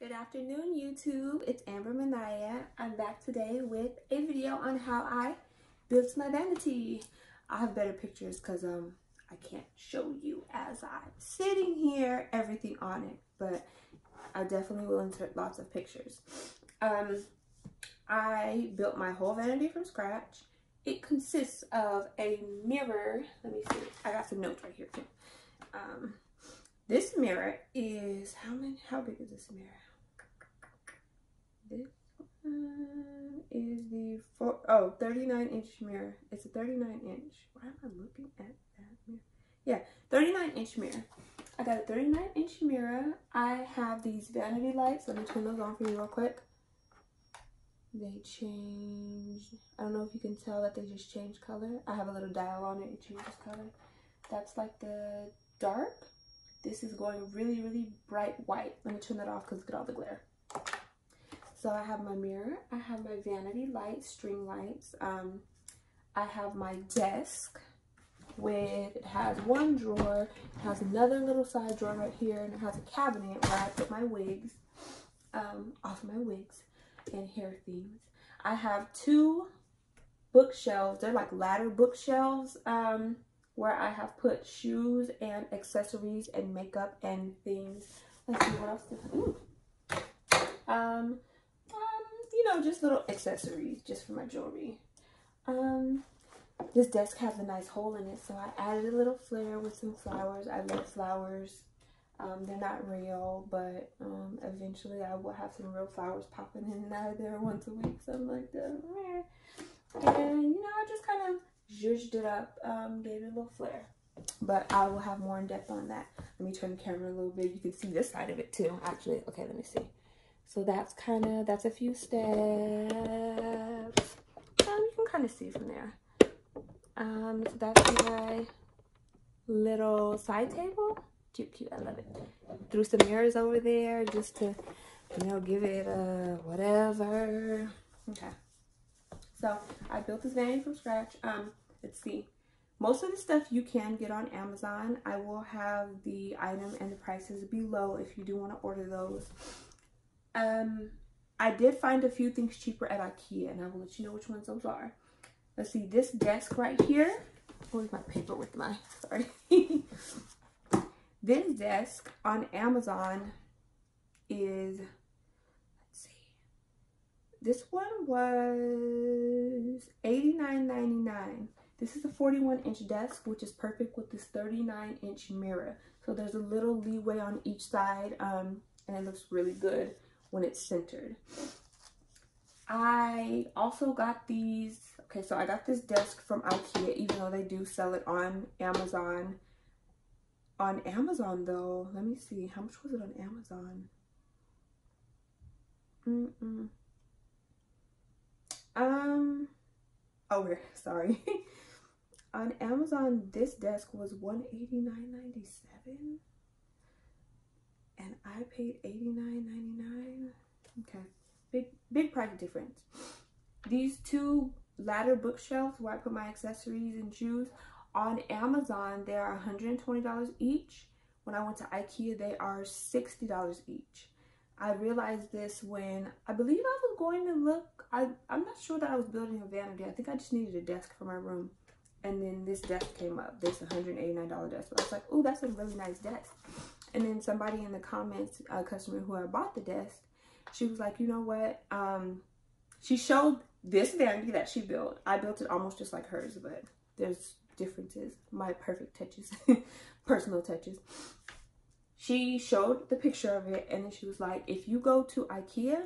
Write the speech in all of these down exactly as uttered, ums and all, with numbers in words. Good afternoon, YouTube. It's Ambermaniya. I'm back today with a video on how I built my vanity. I have better pictures because um I can't show you as I'm sitting here everything on it, but I definitely will insert lots of pictures. Um, I built my whole vanity from scratch. It consists of a mirror. Let me see. I got some notes right here too. Um, this mirror is how many? How big is this mirror? This one is the four, oh, thirty-nine inch mirror. It's a thirty-nine inch. Why am I looking at that mirror? Yeah, thirty-nine inch mirror. I got a thirty-nine inch mirror. I have these vanity lights. Let me turn those on for you real quick. They change. I don't know if you can tell that they just change color. I have a little dial on it. It changes color. That's like the dark. This is going really, really bright white. Let me turn that off because look at all the glare. So I have my mirror, I have my vanity lights, string lights. Um, I have my desk with, it has one drawer, it has another little side drawer right here, and it has a cabinet where I put my wigs, um, off my wigs and hair things. I have two bookshelves, they're like ladder bookshelves, um, where I have put shoes and accessories and makeup and things. Let's see what else did I do. Um, You know, just little accessories just for my jewelry. Um, this desk has a nice hole in it, so I added a little flare with some flowers. I love flowers. Um, they're not real, but um, eventually I will have some real flowers popping in and out of there once a week. So I'm like, meh. And you know, I just kind of zhuzhed it up, um, gave it a little flare. But I will have more in depth on that. Let me turn the camera a little bit. You can see this side of it too. Actually, okay, let me see. So that's kind of, that's a few steps. Um, you can kind of see from there. Um, so that's my little side table. Cute, cute, I love it. Threw some mirrors over there just to, you know, give it a whatever. Okay. So I built this vanity from scratch. Um, let's see. Most of the stuff you can get on Amazon. I will have the item and the prices below if you do want to order those. Um, I did find a few things cheaper at IKEA, and I will let you know which ones those are. Let's see, this desk right here. Where's my paper with my, sorry. This desk on Amazon is, let's see. This one was eighty-nine ninety-nine. This is a forty-one inch desk, which is perfect with this thirty-nine inch mirror. So there's a little leeway on each side, um, and it looks really good when it's centered. I also got these, okay, so I got this desk from IKEA, even though they do sell it on Amazon. On Amazon though, let me see, how much was it on Amazon? Mm-mm. Um, oh, here, sorry. On Amazon, this desk was one eighty-nine ninety-seven. And I paid eighty-nine ninety-nine. Okay, big big price difference. These two ladder bookshelves where I put my accessories and shoes on Amazon, they are one hundred twenty dollars each. When I went to IKEA, they are sixty dollars each. I realized this when I believe I was going to look. I I'm not sure that I was building a vanity. I think I just needed a desk for my room, and then this desk came up. This one hundred eighty-nine dollar desk. I was like, oh, that's a really nice desk. And then somebody in the comments, a customer who had bought the desk, she was like, you know what? Um, she showed this vanity that she built. I built it almost just like hers, but there's differences. My perfect touches, personal touches. She showed the picture of it, and then she was like, if you go to IKEA,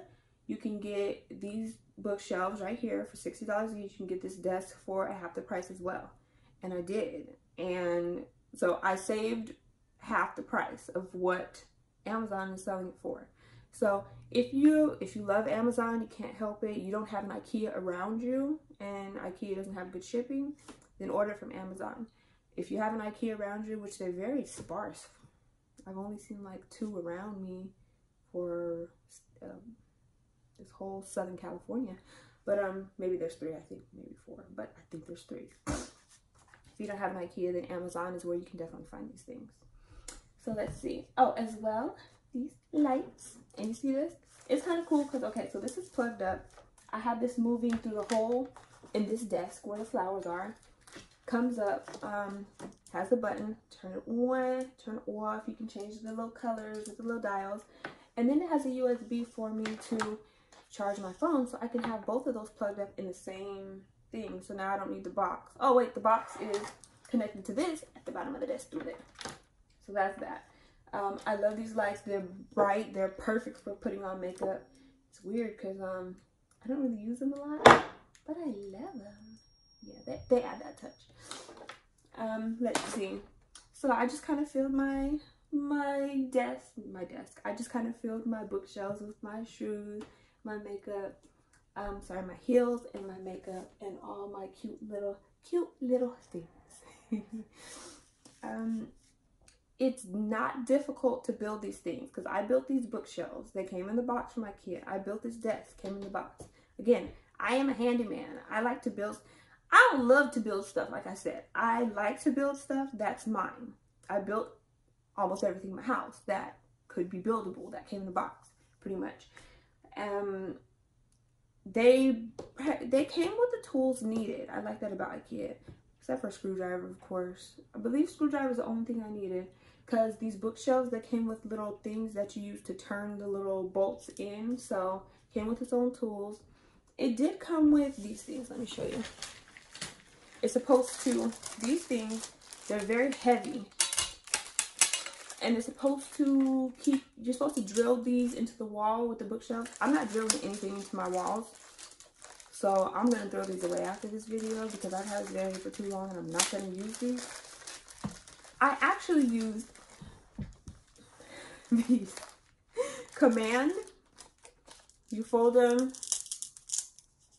you can get these bookshelves right here for sixty dollars each. You can get this desk for half the price as well. And I did. And so I saved half the price of what Amazon is selling it for. So if you if you love Amazon, you can't help it, you don't have an IKEA around you, and IKEA doesn't have good shipping, then order from Amazon. If you have an IKEA around you, which they're very sparse, I've only seen like two around me for um, this whole Southern California, but um maybe there's three, I think, maybe four, but I think there's three. If you don't have an IKEA, then Amazon is where you can definitely find these things. So let's see. Oh, as well, these lights, and you see this? It's kind of cool because, okay, so this is plugged up. I have this moving through the hole in this desk where the flowers are. Comes up, um, has a button, turn it on, turn it off. You can change the little colors with the little dials. And then it has a U S B for me to charge my phone, so I can have both of those plugged up in the same thing. So now I don't need the box. Oh wait, the box is connected to this at the bottom of the desk through there. So that's that. Um, I love these lights. They're bright. They're perfect for putting on makeup. It's weird because um, I don't really use them a lot, but I love them. Yeah, they, they add that touch. Um, let's see. So I just kind of filled my my desk, my desk. I just kind of filled my bookshelves with my shoes, my makeup. Um, sorry, my heels and my makeup and all my cute little, cute little things. um. It's not difficult to build these things because I built these bookshelves. They came in the box from IKEA. I built this desk, came in the box. Again, I am a handyman. I like to build. I don't love to build stuff, like I said. I like to build stuff that's mine. I built almost everything in my house that could be buildable, that came in the box, pretty much. Um, they, they came with the tools needed. I like that about IKEA. Except for a screwdriver, of course. I believe screwdriver is the only thing I needed because these bookshelves that came with little things that you use to turn the little bolts in, so came with its own tools. It did come with these things. Let me show you. It's supposed to, these things, they're very heavy. And it's supposed to keep, you're supposed to drill these into the wall with the bookshelf. I'm not drilling anything into my walls. So I'm going to throw these away after this video because I've had them for too long and I'm not going to use these. I actually used these. Command. You fold them.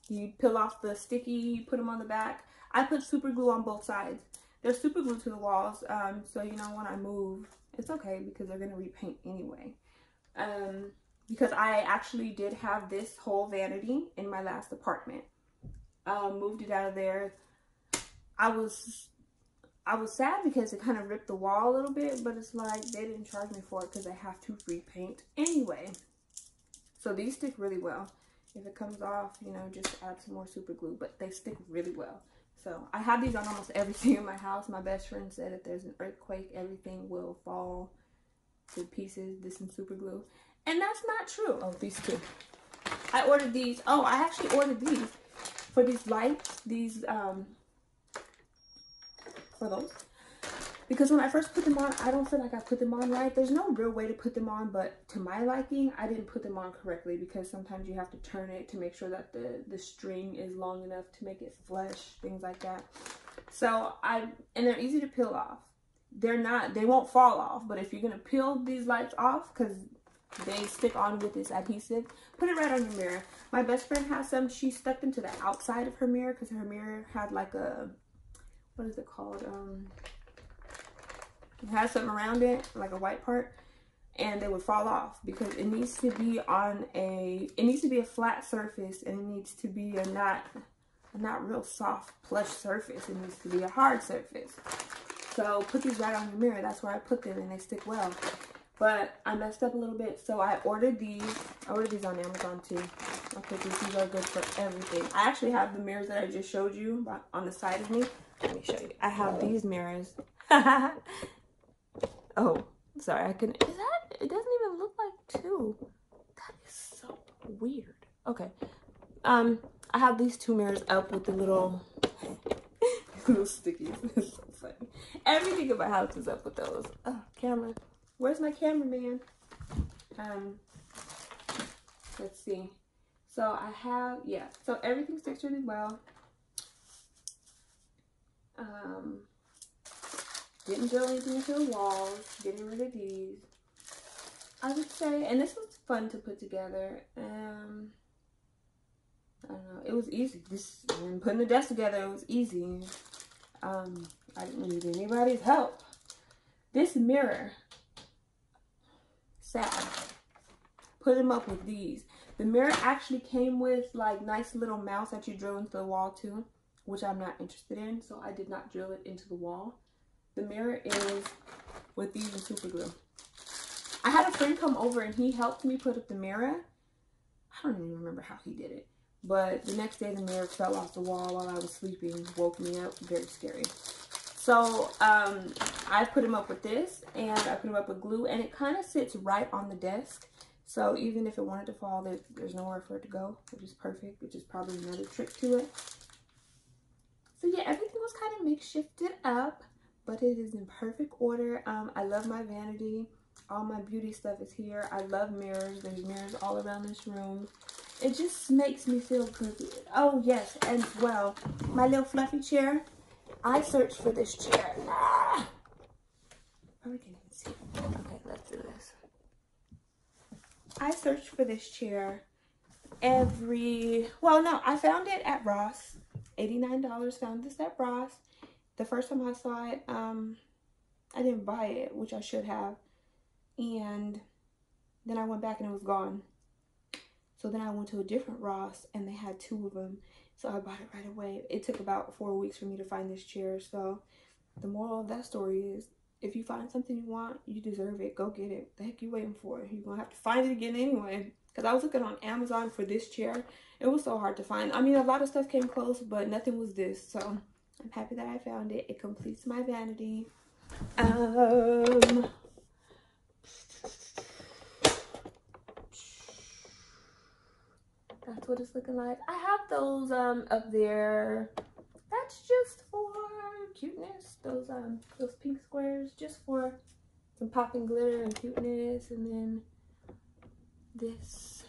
You peel off the sticky. You put them on the back. I put super glue on both sides. They're super glued to the walls. Um, so, you know, when I move, it's okay because they're going to repaint anyway. Um... Because I actually did have this whole vanity in my last apartment. Um, moved it out of there. I was I was sad because it kind of ripped the wall a little bit. But it's like they didn't charge me for it because I have to repaint anyway. So these stick really well. If it comes off, you know, just add some more super glue. But they stick really well. So I have these on almost everything in my house. My best friend said if there's an earthquake, everything will fall to pieces. This and super glue. And that's not true. Oh, these two. I ordered these. Oh, I actually ordered these for these lights. These, um, for those. Because when I first put them on, I don't feel like I put them on right. There's no real way to put them on, but to my liking, I didn't put them on correctly. Because sometimes you have to turn it to make sure that the, the string is long enough to make it flush. Things like that. So, I, and they're easy to peel off. They're not, they won't fall off. But if you're going to peel these lights off, because they stick on with this adhesive, put it right on your mirror. My best friend has some. She stuck them to the outside of her mirror because her mirror had like a, what is it called? Um, it had something around it, like a white part, and they would fall off because it needs to be on a, it needs to be a flat surface, and it needs to be a not, a not real soft plush surface. It needs to be a hard surface. So put these right on your mirror. That's where I put them, and they stick well. But I messed up a little bit, so I ordered these. I ordered these on Amazon too. Okay, these are good for everything. I actually have the mirrors that I just showed you on the side of me. Let me show you. I have these mirrors. Oh, sorry. I couldn't. Is that? It doesn't even look like two. That is so weird. Okay. Um, I have these two mirrors up with the little little stickies. It's so funny. Everything in my house is up with those. Oh, camera. Where's my cameraman? Um, let's see. So I have, yeah. So everything sticks really well. Um, didn't drill anything into the walls. Getting rid of these. I would say, and this was fun to put together. Um, I don't know. It was easy. Just putting the desk together, it was easy. Um, I didn't need anybody's help. This mirror. Sad. Put them up with these. The mirror actually came with like nice little mounts that you drill into the wall too, which I'm not interested in, so I did not drill it into the wall. The mirror is with these and super glue. I had a friend come over and he helped me put up the mirror. I don't even remember how he did it. But the next day the mirror fell off the wall while I was sleeping, woke me up, very scary. So um, I put him up with this, and I put him up with glue, and it kind of sits right on the desk. So even if it wanted to fall, there's nowhere for it to go, which is perfect, which is probably another trick to it. So yeah, everything was kind of makeshifted up, but it is in perfect order. Um, I love my vanity. All my beauty stuff is here. I love mirrors. There's mirrors all around this room. It just makes me feel good. Oh yes, as well, my little fluffy chair. I searched for this chair. Ah! Probably can't even see. Okay, let's do this. I searched for this chair every... Well, no, I found it at Ross. eighty-nine dollars, found this at Ross. The first time I saw it, um, I didn't buy it, which I should have. And then I went back and it was gone. So then I went to a different Ross and they had two of them. So I bought it right away. It took about four weeks for me to find this chair. So the moral of that story is, if you find something you want, you deserve it. Go get it. The heck you waiting for? You're going to have to find it again anyway. Because I was looking on Amazon for this chair. It was so hard to find. I mean, a lot of stuff came close, but nothing was this. So I'm happy that I found it. It completes my vanity. Um... That's what it's looking like. I have those um up there. That's just for cuteness. Those um those pink squares, just for some popping glitter and cuteness. And then this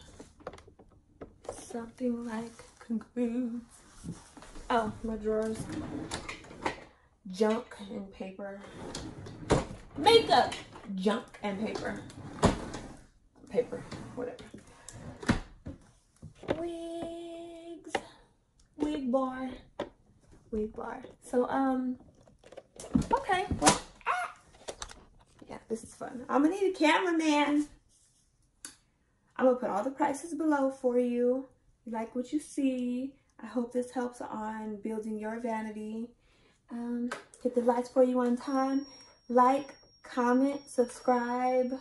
something like concludes. Oh, my drawers, junk and paper, makeup, junk and paper, paper, whatever. Wigs, wig bar, wig bar. So, um, okay. Well, ah! Yeah, this is fun. I'm gonna need a cameraman. I'm gonna put all the prices below for you. You like what you see. I hope this helps on building your vanity. Um, hit the lights for you on time. Like, comment, subscribe.